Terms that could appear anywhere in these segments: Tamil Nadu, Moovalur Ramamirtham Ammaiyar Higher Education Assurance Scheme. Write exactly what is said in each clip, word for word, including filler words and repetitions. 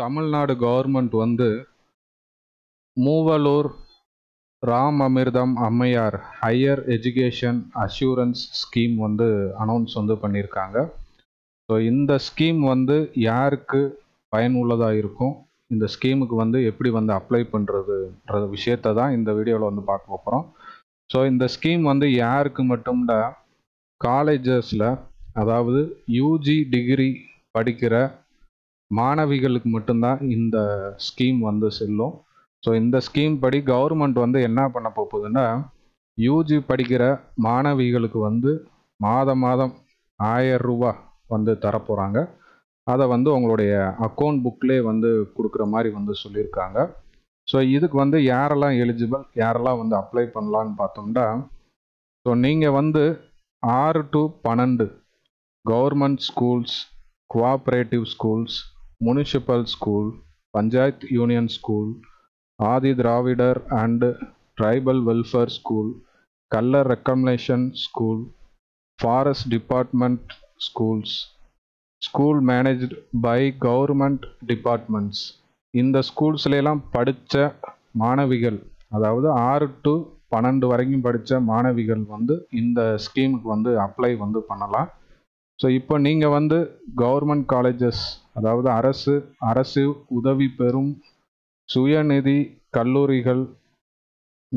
Tamil Nadu government வந்து Moovalur Ramamirtham Ammaiyar Higher Education Assurance Scheme வந்து announce வந்து பண்ணிருக்காங்க. So இந்த ஸ்கீம் வந்து யாருக்கு பயனுள்ளதா இருக்கும், இந்த ஸ்கீமுக்கு வந்து எப்படி வந்து அப்ளை பண்றதுன்ற விஷயத்தை தான் இந்த வீடியோல வந்து பார்க்க போறோம். So இந்த ஸ்கீம் வந்து யாருக்கு மட்டும்டா காலேஜஸ்ல அதாவது யூஜி டிகிரி படிக்கிற மாணவிகளுக்கு மட்டும்தான் இந்த ஸ்கீம் வந்து செல்லும். ஸோ இந்த ஸ்கீம் படி கவர்மெண்ட் வந்து என்ன பண்ண போகுதுன்னா, யூஜி படிக்கிற மாணவிகளுக்கு வந்து மாத மாதம் ஆயிரம் ரூபா வந்து தரப்போகிறாங்க. அதை வந்து உங்களுடைய அக்கௌண்ட் புக்லேயே வந்து கொடுக்குற மாதிரி வந்து சொல்லியிருக்காங்க. ஸோ இதுக்கு வந்து யாரெல்லாம் எலிஜிபிள், யாரெல்லாம் வந்து அப்ளை பண்ணலான்னு பார்த்தோம்னா, ஸோ நீங்கள் வந்து ஆறு டு பன்னெண்டு government schools, cooperative schools, municipal school, panchayat union school, Adi Dravidar and tribal welfare school, Kallar reclamation school, forest department schools, school managed by government departments, இந்த ஸ்கூல்ஸ்லாம் படித்த மாணவிகள் அதாவது ஆறு டு பன்னெண்டு வரைக்கும் படித்த மாணவிகள் வந்து இந்த ஸ்கீமுக்கு வந்து அப்ளை வந்து பண்ணலாம். ஸோ இப்போ நீங்கள் வந்து கவர்மெண்ட் காலேஜஸ் அதாவது அரசு அரசு உதவி பெறும் சுயநிதி கல்லூரிகள்,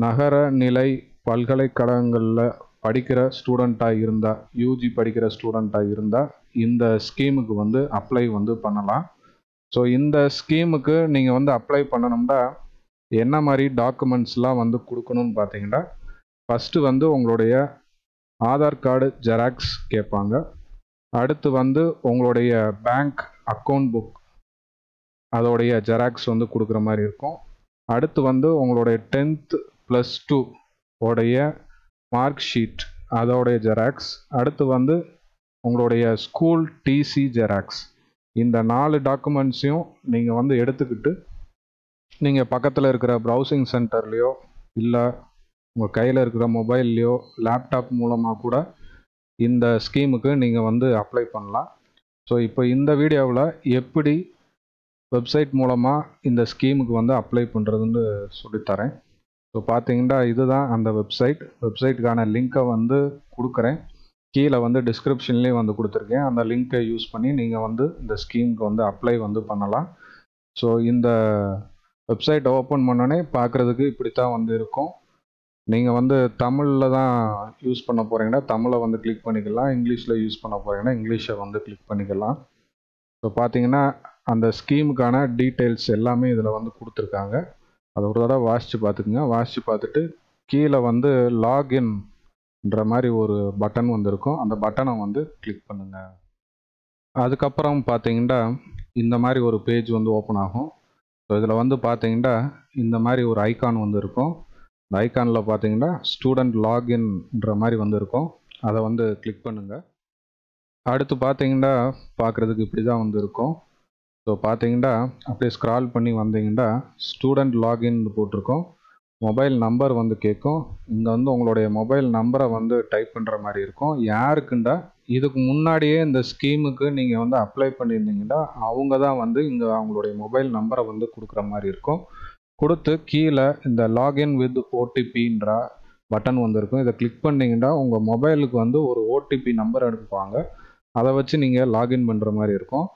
நகர நிலை பல்கலைக்கழகங்களில் படிக்கிற ஸ்டூடெண்ட்டாக இருந்தால், யூஜி படிக்கிற ஸ்டூடெண்ட்டாக இருந்தால் இந்த ஸ்கீமுக்கு வந்து அப்ளை வந்து பண்ணலாம். ஸோ இந்த ஸ்கீமுக்கு நீங்கள் வந்து அப்ளை பண்ணணும்னா என்ன மாதிரி டாக்குமெண்ட்ஸ்லாம் வந்து கொடுக்கணும்னு பார்த்தீங்கன்னா, ஃபஸ்ட்டு வந்து உங்களுடைய ஆதார் கார்டு ஜெராக்ஸ் கேட்பாங்க. அடுத்து வந்து உங்களுடைய பேங்க் அக்கௌண்ட் புக் அதோடைய ஜெராக்ஸ் வந்து கொடுக்குற மாதிரி இருக்கும். அடுத்து வந்து உங்களுடைய டென்த்து ப்ளஸ் டூ உடைய மார்க் ஷீட் அதோடைய ஜெராக்ஸ். அடுத்து வந்து உங்களுடைய ஸ்கூல் டிசி ஜெராக்ஸ். இந்த நாலு டாக்குமெண்ட்ஸையும் நீங்கள் வந்து எடுத்துக்கிட்டு நீங்கள் பக்கத்தில் இருக்கிற ப்ரௌசிங் சென்டர்லேயோ இல்லை உங்கள் கையில் இருக்கிற மொபைல்லையோ லேப்டாப் மூலமாக கூட இந்த ஸ்கீமுக்கு நீங்கள் வந்து அப்ளை பண்ணலாம். ஸோ இப்போ இந்த வீடியோவில் எப்படி வெப்சைட் மூலமாக இந்த ஸ்கீமுக்கு வந்து அப்ளை பண்ணுறதுன்னு சொல்லித்தரேன். ஸோ பார்த்தீங்கன்னா இதுதான் அந்த வெப்சைட். வெப்சைட்டுக்கான லிங்க்கை வந்து கொடுக்குறேன், கீழே வந்து டிஸ்கிரிப்ஷன்லேயும் வந்து கொடுத்துருக்கேன். அந்த லிங்க்கை யூஸ் பண்ணி நீங்கள் வந்து இந்த ஸ்கீமுக்கு வந்து அப்ளை வந்து பண்ணலாம். ஸோ இந்த வெப்சைட் ஓப்பன் பண்ணோன்னே பார்க்குறதுக்கு இப்படி தான் வந்து இருக்கும். நீங்கள் வந்து தமிழில் தான் யூஸ் பண்ண போகிறீங்கன்னா தமிழை வந்து கிளிக் பண்ணிக்கலாம், இங்கிலீஷில் யூஸ் பண்ண போகிறீங்கன்னா இங்கிலீஷை வந்து கிளிக் பண்ணிக்கலாம். ஸோ பார்த்தீங்கன்னா அந்த ஸ்கீமுக்கான டீட்டெயில்ஸ் எல்லாமே இதில் வந்து கொடுத்துருக்காங்க. அதை ஒரு தடவை வாசித்து பார்த்துக்குங்க. வாசித்து பார்த்துட்டு கீழே வந்து லாகின்ன்ற மாதிரி ஒரு பட்டன் வந்து இருக்கும், அந்த பட்டனை வந்து கிளிக் பண்ணுங்கள். அதுக்கப்புறம் பார்த்தீங்கன்னா இந்த மாதிரி ஒரு பேஜ் வந்து ஓப்பன் ஆகும். ஸோ இதில் வந்து பார்த்தீங்கன்னா இந்த மாதிரி ஒரு ஐக்கான் வந்து இருக்கும். இந்த ஐக்கானில் பார்த்தீங்கன்னா ஸ்டூடெண்ட் லாகின்ன்ற மாதிரி வந்து இருக்கும், அதை வந்து கிளிக் பண்ணுங்கள். அடுத்து பார்த்தீங்கன்னா பார்க்குறதுக்கு இப்படி தான் வந்து இருக்கும். ஸோ பார்த்தீங்கன்னா அப்படியே ஸ்க்ரால் பண்ணி வந்தீங்கன்னா ஸ்டூடெண்ட் லாகின் போட்டிருக்கோம். மொபைல் நம்பர் வந்து கேட்கும். இங்கே வந்து உங்களுடைய மொபைல் நம்பரை வந்து டைப் பண்ணுற மாதிரி இருக்கும். யாருக்குண்டா இதுக்கு முன்னாடியே இந்த ஸ்கீமுக்கு நீங்கள் வந்து அப்ளை பண்ணியிருந்தீங்கன்னா அவங்க தான் வந்து இங்கே அவங்களுடைய மொபைல் நம்பரை வந்து கொடுக்குற மாதிரி இருக்கும். கொடுத்து கீழே இந்த லாகின் வித் ஓடிபின்ற பட்டன் வந்துருக்கும். இதை கிளிக் பண்ணிங்கன்னா உங்கள் மொபைலுக்கு வந்து ஒரு ஓடிபி நம்பர் எடுத்துப்பாங்க, அதை வச்சு நீங்கள் லாகின் பண்ணுற மாதிரி இருக்கும்.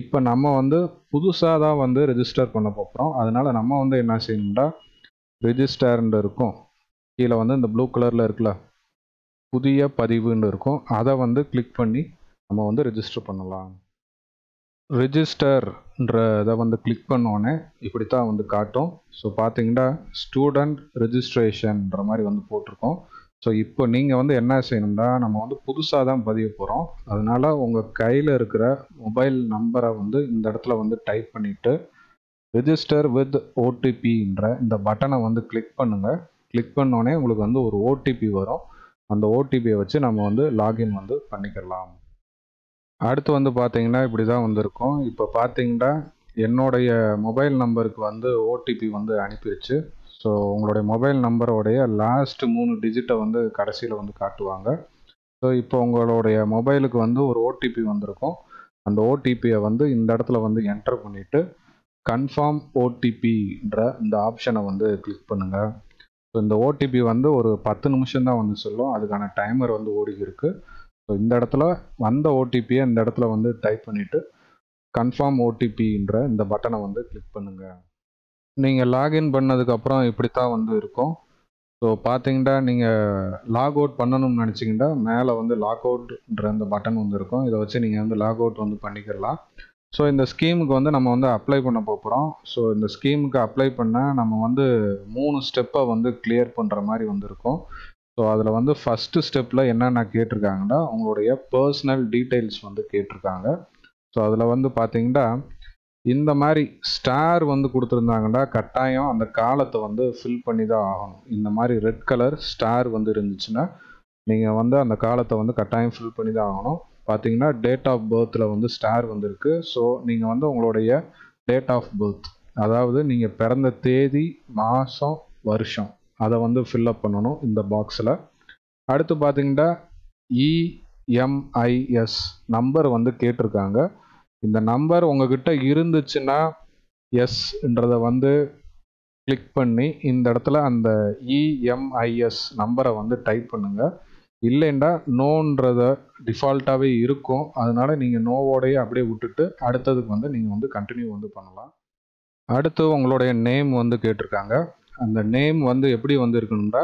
இப்போ நம்ம வந்து புதுசாக தான் வந்து ரெஜிஸ்டர் பண்ண போகிறோம். அதனால் நம்ம வந்து என்ன செய்யணும்னா ரெஜிஸ்டர்ன்னு இருக்கும், கீழே வந்து இந்த ப்ளூ கலரில் இருக்குல்ல புதிய பதிவுன்னு இருக்கும், அதை வந்து கிளிக் பண்ணி நம்ம வந்து ரெஜிஸ்டர் பண்ணலாம். ரெஜிஸ்டர்ன்றதை வந்து கிளிக் பண்ணோன்னே இப்படி தான் வந்து காட்டும். ஸோ பார்த்தீங்கன்னா ஸ்டூடெண்ட் ரெஜிஸ்ட்ரேஷன்ற மாதிரி வந்து போட்டிருக்கோம். ஸோ இப்போ நீங்கள் வந்து என்ன செய்யணும்னா நம்ம வந்து புதுசாக தான் பதிய போகிறோம். அதனால் உங்கள் கையில் இருக்கிற மொபைல் நம்பரை வந்து இந்த இடத்துல வந்து டைப் பண்ணிவிட்டு ரெஜிஸ்டர் வித் ஓடிபின்ற இந்த பட்டனை வந்து கிளிக் பண்ணுங்கள். கிளிக் பண்ணோன்னே உங்களுக்கு வந்து ஒரு ஓடிபி வரும். அந்த ஓடிபியை வச்சு நம்ம வந்து லாகின் வந்து பண்ணிக்கலாம். அடுத்து வந்து பார்த்தீங்கன்னா இப்படி தான் வந்திருக்கும். இப்போ பார்த்தீங்கன்னா என்னுடைய மொபைல் நம்பருக்கு வந்து ஓடிபி வந்து அனுப்பிடுச்சு. ஸோ உங்களுடைய மொபைல் நம்பரோடைய லாஸ்ட் மூணு டிஜிட்டை வந்து கடைசியில் வந்து காட்டுவாங்க. ஸோ இப்போ உங்களுடைய மொபைலுக்கு வந்து ஒரு ஓடிபி வந்திருக்கும். அந்த ஓடிபியை வந்து இந்த இடத்துல வந்து என்டர் பண்ணிவிட்டு confirm O T P இந்த ஆப்ஷனை வந்து கிளிக் பண்ணுங்க. ஸோ இந்த O T P வந்து ஒரு பத்து நிமிஷம் தான் வந்து சொல்லும், அதுக்கான டைமர் வந்து ஓடிக்கிருக்கு. ஸோ இந்த இடத்துல வந்த ஓடிபியை இந்த இடத்துல வந்து டைப் பண்ணிவிட்டு கன்ஃபார்ம் ஓடிபின்ற இந்த பட்டனை வந்து கிளிக் பண்ணுங்கள். நீங்கள் லாகின் பண்ணதுக்கப்புறம் இப்படி தான் வந்து இருக்கும். ஸோ பார்த்தீங்கன்னா நீங்கள் லாக் அவுட் பண்ணணும்னு நினச்சிங்கன்னா மேலே வந்து லாக் அவுட்ன்ற அந்த பட்டன் வந்து இருக்கும், இதை வச்சு நீங்கள் வந்து லாக் அவுட் வந்து பண்ணிக்கலாம். ஸோ இந்த ஸ்கீமுக்கு வந்து நம்ம வந்து அப்ளை பண்ண போகிறோம். ஸோ இந்த ஸ்கீமுக்கு அப்ளை பண்ண நம்ம வந்து மூணு ஸ்டெப்பை வந்து கிளியர் பண்ணுற மாதிரி வந்துருக்கும். ஸோ அதில் வந்து ஃபஸ்ட்டு ஸ்டெப்பில் என்னென்ன கேட்டிருக்காங்கன்னா உங்களுடைய பர்சனல் டீட்டெயில்ஸ் வந்து கேட்டிருக்காங்க. ஸோ அதில் வந்து பார்த்தீங்கன்னா இந்த மாதிரி ஸ்டார் வந்து கொடுத்துருந்தாங்கன்னா கட்டாயம் அந்த காலத்தை வந்து ஃபில் பண்ணி தான் ஆகணும். இந்த மாதிரி ரெட் கலர் ஸ்டார் வந்து இருந்துச்சுன்னா நீங்கள் வந்து அந்த காலத்தை வந்து கட்டாயம் ஃபில் பண்ணி தான் ஆகணும். பார்த்தீங்கன்னா டேட் ஆஃப் பர்த்தில் வந்து ஸ்டார் வந்துருக்கு. ஸோ நீங்கள் வந்து உங்களுடைய டேட் ஆஃப் பர்த், அதாவது நீங்கள் பிறந்த தேதி மாதம் வருஷம், அதை வந்து ஃபில்லப் பண்ணணும் இந்த பாக்ஸில். அடுத்து பார்த்தீங்கன்னா இஎம்ஐஎஸ் நம்பர் வந்து கேட்டிருக்காங்க. இந்த நம்பர் உங்ககிட்ட இருந்துச்சுன்னா எஸ்ன்றதை வந்து கிளிக் பண்ணி இந்த இடத்துல அந்த இஎம்ஐஎஸ் நம்பரை வந்து டைப் பண்ணுங்கள். இல்லைண்டா நோன்றத டிஃபால்ட்டாகவே இருக்கும், அதனால நீங்கள் நோவோடையே அப்படியே விட்டுட்டு அடுத்ததுக்கு வந்து நீங்கள் வந்து கண்டினியூ வந்து பண்ணலாம். அடுத்து உங்களுடைய நேம் வந்து கேட்டிருக்காங்க. அந்த நேம் வந்து எப்படி வந்து இருக்கணும்னா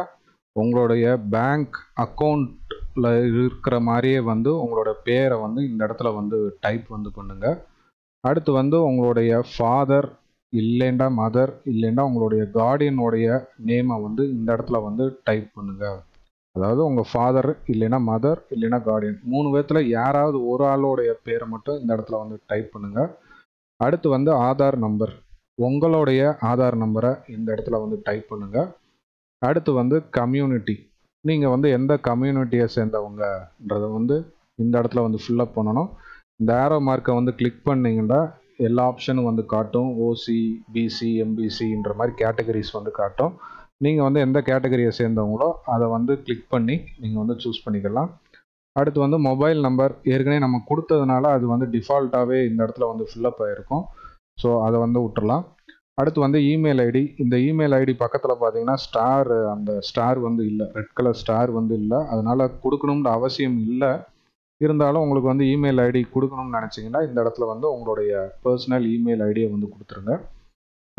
உங்களுடைய பேங்க் அக்கௌண்ட்டில் இருக்கிற மாதிரியே வந்து உங்களோட பேரை வந்து இந்த இடத்துல வந்து டைப் வந்து பண்ணுங்கள். அடுத்து வந்து உங்களுடைய ஃபாதர் இல்லைண்டா மதர் இல்லைண்டா உங்களுடைய கார்டியனுடைய நேமை வந்து இந்த இடத்துல வந்து டைப் பண்ணுங்கள். அதாவது உங்கள் ஃபாதர் இல்லைன்னா மதர் இல்லைன்னா கார்டியன் மூணு பேர்த்தில் யாராவது ஒரு ஆளோடைய பேரை மட்டும் இந்த இடத்துல வந்து டைப் பண்ணுங்கள். அடுத்து வந்து ஆதார் நம்பர், உங்களுடைய ஆதார் நம்பரை இந்த இடத்துல வந்து டைப் பண்ணுங்கள். அடுத்து வந்து கம்யூனிட்டி, நீங்கள் வந்து எந்த கம்யூனிட்டியை சேர்ந்தவங்கன்றதை வந்து இந்த இடத்துல வந்து ஃபில்லப் பண்ணணும். இந்த ஆரோ மார்க்கை வந்து கிளிக் பண்ணிங்கன்னா எல்லா ஆப்ஷனும் வந்து காட்டும். ஓசி பிசி எம்பிசின்ற மாதிரி கேட்டகரிஸ் வந்து காட்டும். நீங்கள் வந்து எந்த கேட்டகரியை சேர்ந்தவங்களோ அதை வந்து கிளிக் பண்ணி நீங்கள் வந்து சூஸ் பண்ணிக்கலாம். அடுத்து வந்து மொபைல் நம்பர் ஏற்கனவே நம்ம கொடுத்ததுனால அது வந்து டிஃபால்ட்டாகவே இந்த இடத்துல வந்து ஃபில்லப் ஆகிருக்கும். ஸோ அதை வந்து விட்டுறலாம். அடுத்து வந்து இமெயில் ஐடி, இந்த இமெயில் ஐடி பக்கத்தில் பார்த்தீங்கன்னா ஸ்டார், அந்த ஸ்டார் வந்து இல்லை, ரெட் கலர் ஸ்டார் வந்து இல்லை, அதனால் கொடுக்கணும்னு அவசியம் இல்லை. இருந்தாலும் உங்களுக்கு வந்து இமெயில் ஐடி கொடுக்கணும்னு நினச்சிங்கன்னா இந்த இடத்துல வந்து உங்களுடைய பர்சனல் இமெயில் ஐடியை வந்து கொடுத்துருங்க.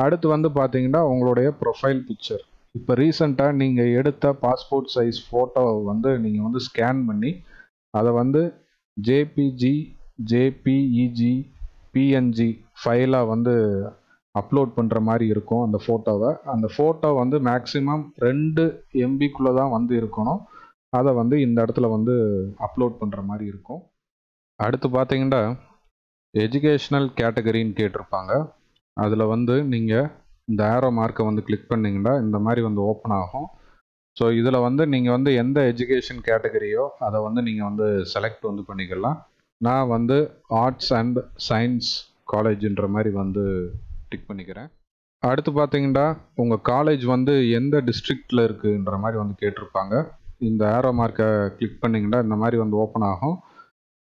அடுத்து வந்து பார்த்தீங்கன்னா உங்களுடைய ப்ரொஃபைல் பிக்சர், இப்போ ரீசெண்டாக நீங்கள் எடுத்த பாஸ்போர்ட் சைஸ் ஃபோட்டோவை வந்து நீங்கள் வந்து ஸ்கேன் பண்ணி அதை வந்து ஜேபிஜி ஜேபிஇஜி பிஎன்ஜி ஃபைலாக வந்து அப்லோட் பண்ணுற மாதிரி இருக்கும். அந்த ஃபோட்டோவை அந்த ஃபோட்டோ வந்து மேக்ஸிமம் ரெண்டு எம்பிக்குள்ளே தான் வந்து இருக்கணும், அதை வந்து இந்த இடத்துல வந்து அப்லோட் பண்ணுற மாதிரி இருக்கும். அடுத்து பார்த்தீங்கன்னா எஜுகேஷ்னல் கேட்டகரின்னு கேட்டிருப்பாங்க. அதில் வந்து நீங்கள் இந்த ஆரோ மார்க்கை வந்து கிளிக் பண்ணிங்கன்னா இந்த மாதிரி வந்து ஓப்பன் ஆகும். ஸோ இதில் வந்து நீங்கள் வந்து எந்த எஜுகேஷன் கேட்டகரியோ அதை வந்து நீங்கள் வந்து செலக்ட் வந்து பண்ணிக்கலாம். நான் வந்து ஆர்ட்ஸ் அண்ட் சயின்ஸ் காலேஜுன்ற மாதிரி வந்து டிக் பண்ணிக்கிறேன். அடுத்து பார்த்தீங்கன்னா உங்கள் காலேஜ் வந்து எந்த டிஸ்ட்ரிக்டில் இருக்குன்ற மாதிரி வந்து கேட்டிருப்பாங்க. இந்த ஆரோ மார்க்கை கிளிக் பண்ணிங்கன்னா இந்த மாதிரி வந்து ஓப்பன் ஆகும்.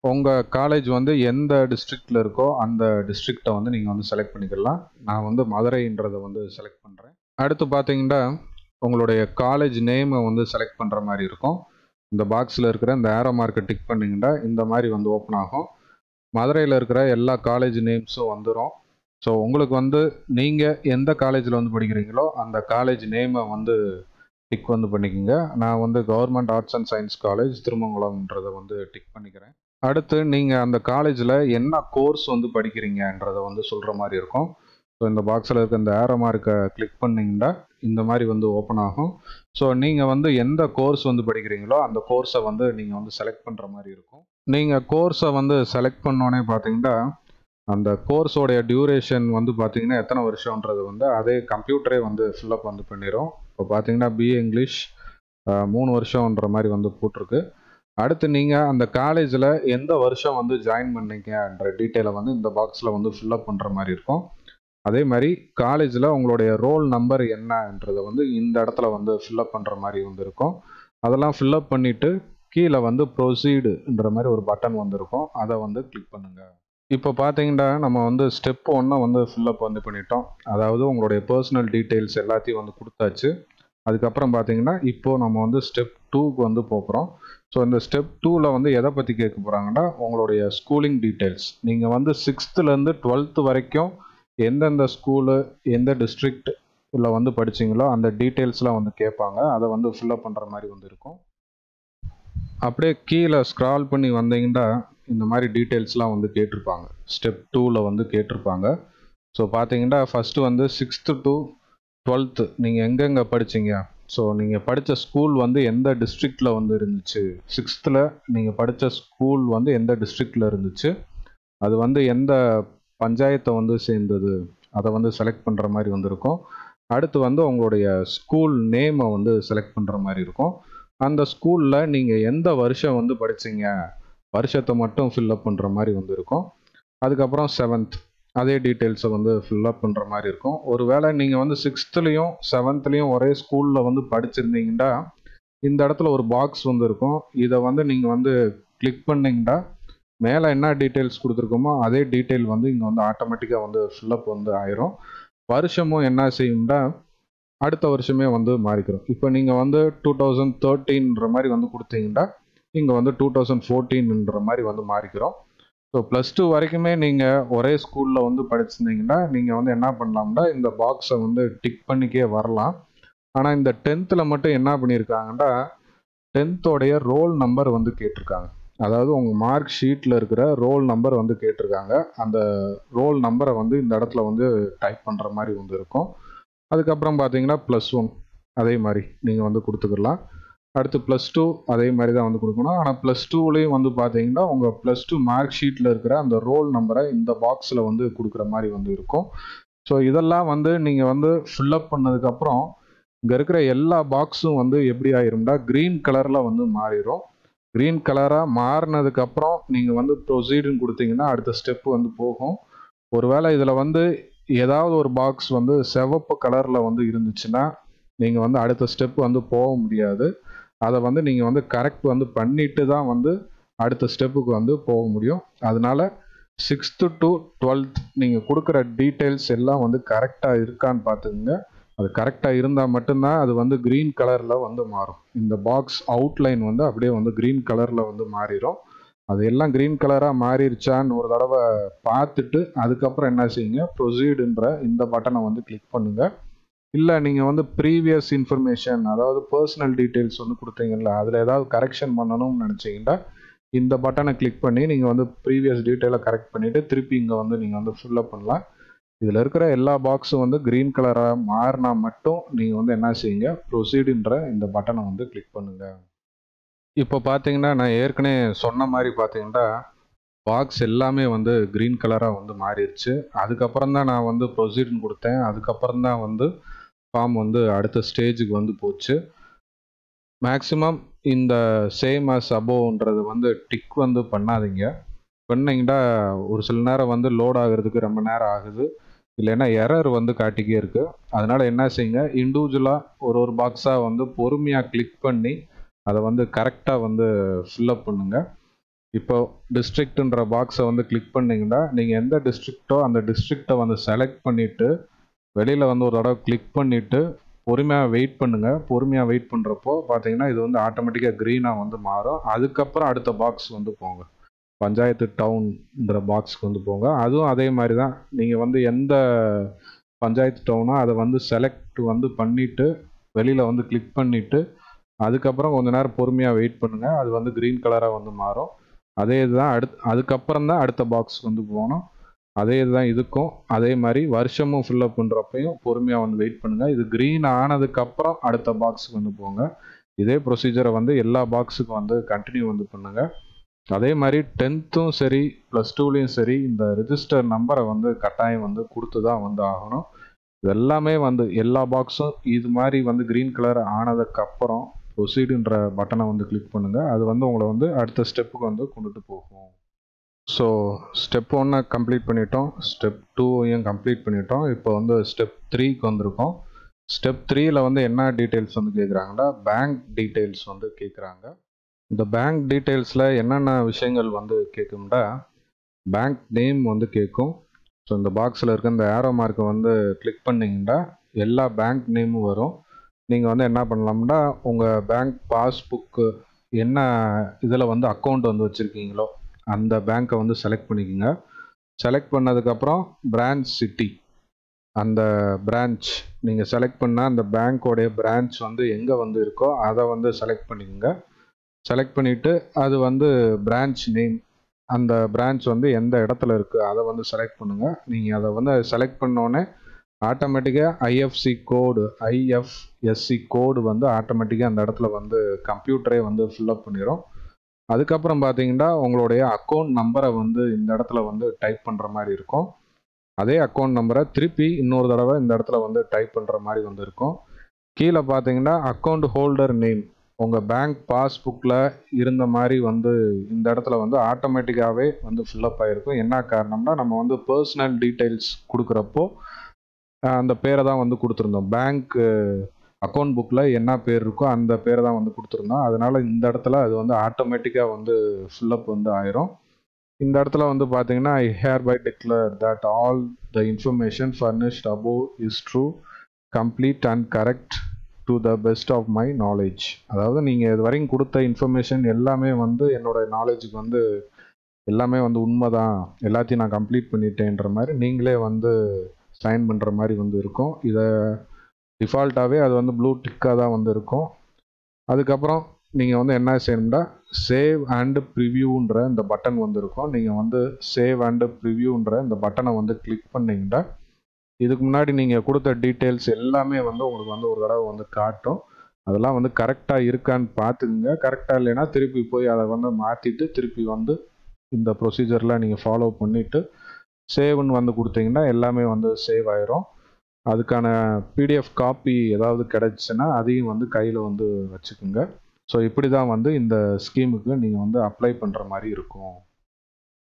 உங்கள் காலேஜ் வந்து எந்த டிஸ்ட்ரிக்டில் இருக்கோ அந்த டிஸ்ட்ரிக்டை வந்து நீங்கள் வந்து செலக்ட் பண்ணிக்கலாம். நான் வந்து மதுரைன்றதை வந்து செலக்ட் பண்ணுறேன். அடுத்து பார்த்தீங்கன்னா உங்களுடைய காலேஜ் நேமை வந்து செலக்ட் பண்ணுற மாதிரி இருக்கும். இந்த பாக்ஸில் இருக்கிற இந்த ஆரோ மார்க்கை டிக் பண்ணிங்கன்னா இந்த மாதிரி வந்து ஓப்பன் ஆகும். மதுரையில் இருக்கிற எல்லா காலேஜ் நேம்ஸும் வந்துடும். ஸோ உங்களுக்கு வந்து நீங்கள் எந்த காலேஜில் வந்து படிக்கிறீங்களோ அந்த காலேஜ் நேமை வந்து டிக் வந்து பண்ணிக்கோங்க. நான் வந்து government arts and science college திருமங்கலம்ன்றதை வந்து டிக் பண்ணிக்கிறேன். அடுத்து நீங்கள் அந்த காலேஜில் என்ன கோர்ஸ் வந்து படிக்கிறீங்கன்றதை வந்து சொல்கிற மாதிரி இருக்கும். ஸோ இந்த பாக்ஸில் இருக்க இந்த ஆரோ மார்க்கை கிளிக் பண்ணிங்கன்னா இந்த மாதிரி வந்து ஓப்பன் ஆகும். ஸோ நீங்கள் வந்து எந்த கோர்ஸ் வந்து படிக்கிறீங்களோ அந்த கோர்ஸை வந்து நீங்கள் வந்து செலக்ட் பண்ணுற மாதிரி இருக்கும். நீங்கள் கோர்ஸை வந்து செலக்ட் பண்ணோன்னே பார்த்தீங்கன்னா அந்த கோர்ஸோடைய டியூரேஷன் வந்து பார்த்திங்கன்னா எத்தனை வருஷன்றது வந்து அதே கம்ப்யூட்டரே வந்து ஃபில்லப் வந்து பண்ணிடும். இப்போ பார்த்தீங்கன்னா பிஏ இங்கிலீஷ் மூணு வருஷன்ற மாதிரி வந்து போட்டிருக்கு. அடுத்து நீங்கள் அந்த காலேஜில் எந்த வருஷம் வந்து ஜாயின் பண்ணீங்கன்ற டீட்டெயிலை வந்து இந்த பாக்ஸில் வந்து ஃபில்லப் பண்ணுற மாதிரி இருக்கும். அதே மாதிரி காலேஜில் உங்களுடைய ரோல் நம்பர் என்னன்றதை வந்து இந்த இடத்துல வந்து ஃபில்லப் பண்ணுற மாதிரி வந்து இருக்கும். அதெல்லாம் ஃபில்லப் பண்ணிவிட்டு கீழே வந்து ப்ரொசீடுன்ற மாதிரி ஒரு பட்டன் வந்து இருக்கும், அதை வந்து கிளிக் பண்ணுங்கள். இப்போ பாத்தீங்கன்னா நம்ம வந்து ஸ்டெப் ஒன்று வந்து ஃபில் அப் வந்து பண்ணிட்டோம். அதாவது உங்களுடைய पर्सनल டீடைல்ஸ் எல்லாத்தையும் வந்து கொடுத்தாச்சு. அதுக்கு அப்புறம் பாத்தீங்கன்னா இப்போ நம்ம வந்து ஸ்டெப் two க்கு வந்து போறோம். சோ இந்த ஸ்டெப் two ல வந்து எதை பத்தி கேட்க போறாங்கன்னா உங்களுடைய ஸ்கூலிங் டீடைல்ஸ். நீங்க வந்து sixth ல இருந்து twelfth வரைக்கும் எந்தெந்த ஸ்கூல் எந்த டிஸ்ட்ரிக்ட் உள்ள வந்து படிச்சீங்களோ அந்த டீடைல்ஸ்லாம் வந்து கேட்பாங்க. அத வந்து ஃபில் அப் பண்ற மாதிரி வந்து இருக்கும். அப்படியே கீழ ஸ்க்ரால் பண்ணி வந்தீங்கன்னா இந்த மாதிரி டீடைல்ஸ்லாம் வந்து கேட்டிருப்பாங்க. ஸ்டெப் two ல வந்து கேட்டிருப்பாங்க. சோ பாத்தீங்கன்னா ஃபர்ஸ்ட் வந்து sixth to twelfth நீங்க எங்கங்க படிச்சீங்க? சோ நீங்க படிச்ச ஸ்கூல் வந்து எந்த டிஸ்ட்ரிக்ட்ல வந்து இருந்துச்சு? sixth ல நீங்க படிச்ச ஸ்கூல் வந்து எந்த டிஸ்ட்ரிக்ட்ல இருந்துச்சு? அது வந்து எந்த பஞ்சாயத்தை வந்து சேர்ந்தது? அத வந்து செலக்ட் பண்ற மாதிரி வந்திருக்கும். அடுத்து வந்து உங்களுடைய ஸ்கூல் நேமை வந்து செலக்ட் பண்ற மாதிரி இருக்கும். அந்த ஸ்கூல்ல நீங்க எந்த வருஷம் வந்து படிச்சீங்க? வருஷத்தை மட்டும் fill up பண்ற மாதிரி வந்து இருக்கும். அதுக்கு அப்புறம் seventh அதே டீடைல்ஸ் வந்து fill up பண்ற மாதிரி இருக்கும். ஒருவேளை நீங்க வந்து sixth லயும் seventh லயும் ஒரே ஸ்கூல்ல வந்து படிச்சிருந்தீங்கடா இந்த இடத்துல ஒரு பாக்ஸ் வந்து இருக்கும். இத வந்து நீங்க வந்து கிளிக் பண்ணீங்கடா மேல என்ன டீடைல்ஸ் கொடுத்திருக்கோமோ அதே டீடைல் வந்து இங்க வந்து ஆட்டோமேட்டிக்கா வந்து fill up வந்து ஆயிரும். வருஷமும் என்ன செய்யும்டா அடுத்த வருஷமே வந்து மாறிக்கிறோம். இப்போ நீங்க வந்து two thousand thirteen ன்ற மாதிரி வந்து கொடுத்தீங்கடா இங்க வந்து two thousand fourteen ன்ற மாதிரி வந்து மாறிக்கிறோம். சோ plus two வரைக்குமே நீங்க ஒரே ஸ்கூல்ல வந்து படிச்சிருந்தீங்கனா நீங்க வந்து என்ன பண்ணலாம்டா இந்த பாக்ஸை வந்து டிக் பண்ணிக்கே வரலாம். ஆனா இந்த tenth ல மட்டும் என்ன பண்ணிருக்காங்கடா tenth உடைய ரோல் நம்பர் வந்து கேட்டிருக்காங்க. அதாவது உங்க மார்க் ஷீட்ல இருக்கிற ரோல் நம்பர் வந்து கேட்டிருக்காங்க. அந்த ரோல் நம்பரை வந்து இந்த இடத்துல வந்து டைப் பண்ற மாதிரி வந்து இருக்கும். அதுக்கு அப்புறம் பாத்தீங்கன்னா plus one அதே மாதிரி நீங்க வந்து கொடுத்துக்கலாம். அடுத்து plus two அதே மாதிரி தான் வந்து கொடுக்கணும். ஆனா plus two லயும் வந்து பாத்தீங்கன்னா உங்க plus two மார்க் ஷீட்ல இருக்கிற அந்த ரோல் நம்பரை இந்த பாக்ஸ்ல வந்து கொடுக்கிற மாதிரி வந்து இருக்கும். சோ இதெல்லாம் வந்து நீங்க வந்து fill up பண்ணதுக்கு அப்புறம் இங்க இருக்கிற எல்லா பாக்ஸும் வந்து எப்படி ஆயிரும்டா green கலர்ல வந்து மாறிரும். green கலரா மாறினதுக்கு அப்புறம் நீங்க வந்து ப்ரோசீட் ன்னு கொடுத்தீங்கன்னா அடுத்த ஸ்டெப் வந்து போகும். ஒருவேளை இதுல வந்து ஏதாவது ஒரு பாக்ஸ் வந்து செவப்பு கலர்ல வந்து இருந்துச்சுனா நீங்க வந்து அடுத்த ஸ்டெப் வந்து போக முடியாது. அத வந்து நீங்க வந்து கரெக்ட் வந்து பண்ணிட்டு தான் வந்து அடுத்த ஸ்டெப்புக்கு வந்து போக முடியும். அதனால sixth to twelfth நீங்க கொடுக்கிற டீடைல்ஸ் எல்லாம் வந்து கரெக்ட்டா இருக்கான்னு பாத்துங்க. அது கரெக்ட்டா இருந்தா மட்டும் தான் அது வந்து green கலர்ல வந்து மாறும். இந்த பாக்ஸ் அவுட்லைன் வந்து அப்படியே வந்து green கலர்ல வந்து மாறிரும். அது எல்லாம் green கலரா மாறிருச்சான்னு ஒரு தடவை பார்த்துட்டு அதுக்கு அப்புறம் என்ன செய்யுங்க proceed ன்ற இந்த பட்டனை வந்து கிளிக் பண்ணுங்க. இல்ல நீங்க வந்து previous information அதாவது personal details வந்து கொடுத்தீங்கல அதுல ஏதாவது கரெக்ஷன் பண்ணனும்னு நினைச்சீங்கடா இந்த பட்டனை கிளிக் பண்ணி நீங்க வந்து previous detail அ கரெக்ட் பண்ணிட்டு திருப்பி இங்க வந்து நீங்க வந்து fill up பண்ணலாம். இதுல இருக்கிற எல்லா பாக்ஸும் வந்து green கலரா மாறினா மட்டும் நீங்க வந்து என்ன செய்யுங்க proceed ன்ற இந்த பட்டனை வந்து கிளிக் பண்ணுங்க. இப்போ பாத்தீங்கன்னா நான் ஏற்கனவே சொன்ன மாதிரி பாத்தீங்கன்னா பாக்ஸ் எல்லாமே வந்து green கலரா வந்து மாறிடுச்சு. அதுக்கு அப்புறம் தான் நான் வந்து proceed ன்னு கொடுத்தேன். அதுக்கு அப்புறம் தான் வந்து ஃபார்ம் வந்து அடுத்த ஸ்டேஜுக்கு வந்து போச்சு. மேக்ஸिमम இந்த சேம் as aboveன்றது வந்து டிக் வந்து பண்ணாதீங்க. பண்ணீங்கடா ஒரு சில நேரம் வந்து லோட் ஆகிறதுக்கு ரொம்ப நேரம் ஆகுது. இல்லனா எரர் வந்து காட்டிக்கே இருக்கு. அதனால என்ன செய்யுங்க இன்டிவிஜுவலா ஒரு ஒரு பாக்ஸா வந்து பொறுமையா கிளிக் பண்ணி அத வந்து கரெக்ட்டா வந்து fill up பண்ணுங்க. இப்போ டிஸ்ட்ரிக்ட்ன்ற பாக்ஸை வந்து கிளிக் பண்ணீங்கடா நீங்க எந்த டிஸ்ட்ரிக்ட்டோ அந்த டிஸ்ட்ரிக்ட்டை வந்து செலக்ட் பண்ணிட்டு வெளியில வந்து ஒரு தடவை கிளிக் பண்ணிட்டு பொறுமையா வெயிட் பண்ணுங்க. பொறுமையா வெயிட் பண்றப்போ பாத்தீங்கன்னா இது வந்து ஆட்டோமேட்டிக்கா green-ஆ வந்து மாறும். அதுக்கு அப்புறம் அடுத்த பாக்ஸ் வந்து போங்க. பஞ்சாயத்து டவுன்ன்ற பாக்ஸ்க்கு வந்து போங்க. அதுவும் அதே மாதிரி தான் நீங்க வந்து எந்த பஞ்சாயத்து டவுனோ அத வந்து செலக்ட் வந்து பண்ணிட்டு வெளியில வந்து கிளிக் பண்ணிட்டு அதுக்கு அப்புறம் கொஞ்ச நேரம் பொறுமையா வெயிட் பண்ணுங்க. அது வந்து green கலரா வந்து மாறும். அதே இதுதான் அடுத்து அதுக்கு அப்புறம் தான் அடுத்த பாக்ஸ் வந்து போகணும். அதே இதுதான் இதுக்கும் அதே மாதிரி வருஷமும் fill up பண்றப்பையும் பொறுமையா வந்து வெயிட் பண்ணுங்க. இது green ஆனதுக்கு அப்புறம் அடுத்த பாக்ஸ்க்கு வந்து போங்க. இதே ப்ரொசீஜரை வந்து எல்லா பாக்ஸுக்கு வந்து கண்டினியூ வந்து பண்ணுங்க. அதே மாதிரி tenth-ம் சரி plus two-லயும் சரி இந்த ரெஜிஸ்டர் நம்பரை வந்து கட்டாயம் வந்து கொடுத்து தான் வந்து ஆகணும். இதெல்லாமே வந்து எல்லா பாக்ஸும் இது மாதிரி வந்து green கலர் ஆனதுக்கு அப்புறம் proceed-ன்ற பட்டனை வந்து கிளிக் பண்ணுங்க. அது வந்து உங்களை வந்து அடுத்த ஸ்டெப்புக்கு வந்து கொண்டுட்டு போகும். சோ ஸ்டெப் one-ஐ கம்ப்ளீட் பண்ணிட்டோம். ஸ்டெப் two-ஐயும் கம்ப்ளீட் பண்ணிட்டோம். இப்போ வந்து ஸ்டெப் three-க்கு வந்திருக்கோம். ஸ்டெப் three-ல வந்து என்ன டீடைல்ஸ் வந்து கேக்குறாங்கடா பேங்க் டீடைல்ஸ் வந்து கேக்குறாங்க. இந்த பேங்க் டீடைல்ஸ்ல என்னென்ன விஷயங்கள் வந்து கேக்கும்டா bank name on the keko. So in the box la irukka indha arrow mark vandu click panningna ella bank name varum. Neenga vandu enna pannalamna unga bank passbook enna idhula vandu account vandu vechirukingalo and the bank vandu select pannikinga. Select pannadukku appuram branch city and the branch neenga select panna and the bank ode branch vandu enga vandu irukko adha vandu select pannikinga. Select பண்ணிட்டு அது வந்து branch name அந்த branch வந்து எந்த இடத்துல இருக்கு அத வந்து select பண்ணுங்க. நீங்க அத வந்து select பண்ணனே ஆட்டோமேட்டிக்கா I F S C code I F S C code வந்து ஆட்டோமேட்டிக்கா அந்த இடத்துல வந்து கம்ப்யூட்டரே வந்து fill up பண்ணிரும். அதுக்கு அப்புறம் பாத்தீங்கன்னா உங்களுடைய அக்கவுண்ட் நம்பரை வந்து இந்த இடத்துல வந்து டைப் பண்ற மாதிரி இருக்கும். அதே அக்கவுண்ட் நம்பரை திருப்பி இன்னொரு தடவை இந்த இடத்துல வந்து டைப் பண்ற மாதிரி வந்து இருக்கும். கீழ பாத்தீங்கன்னா அக்கவுண்ட் ஹோல்டர் நேம் உங்க bank passbook ல இருந்த மாதிரி வந்து இந்த இடத்துல வந்து ஆட்டோமேட்டிக்காவே வந்து fill up ஆயிருக்கும். என்ன காரணம்னா நம்ம வந்து personal details கொடுக்கறப்போ அந்த பேரை தான் வந்து கொடுத்திருந்தோம். bank account bookல என்ன பேர் இருக்கோ அந்த பேரை தான் வந்து கொடுத்திருந்தோம். அதனால இந்த இடத்துல அது வந்து ஆட்டோமேட்டிக்கா வந்து fill up வந்து ஆயிரும். இந்த இடத்துல வந்து பாத்தீங்கன்னா I hereby declare that all the information furnished above is true, complete and correct to the best of my knowledge. அதாவது நீங்க இதுவரைக்கும் கொடுத்த இன்ஃபர்மேஷன் எல்லாமே வந்து என்னோட knowledgeக்கு வந்து எல்லாமே வந்து உண்மைதான். எல்லாத்தையும் நான் கம்ப்ளீட் பண்ணிட்டேன்ற மாதிரி நீங்களே வந்து சைன் பண்ற மாதிரி வந்து இருக்கும். இத டிஃபால்ட்டாவே அது வந்து ப்ளூ டிக்கா தான் வந்து இருக்கும். அதுக்கு அப்புறம் நீங்க வந்து என்ன செய்யணும்னா சேவ் அண்ட் ப்ரிவியூன்ற இந்த பட்டன் வந்து இருக்கும். நீங்க வந்து சேவ் அண்ட் ப்ரிவியூன்ற இந்த பட்டனை வந்து கிளிக் பண்ணீங்கடா இதுக்கு முன்னாடி நீங்க கொடுத்த டீடைல்ஸ் எல்லாமே வந்து உங்களுக்கு வந்து ஒரு தடவை வந்து காட்டும். அதெல்லாம் வந்து கரெக்ட்டா இருக்கான்னு பாத்துங்க. கரெக்ட்டா இல்லனா திருப்பி போய் அத வந்து மாத்திட்டு திருப்பி வந்து இந்த ப்ரொசீஜர்ல நீங்க ஃபாலோ பண்ணிட்டு சேவ்னு வந்து கொடுத்தீங்கன்னா எல்லாமே வந்து சேவ் ஆயிரும். அதுக்கான P D F காப்பி ஏதாவது கிடைச்சனா அதையும் வந்து கையில வந்து வச்சுக்குங்க. சோ இப்படி தான் வந்து இந்த ஸ்கீமுக்கு நீங்க வந்து அப்ளை பண்ற மாதிரி இருக்கும்.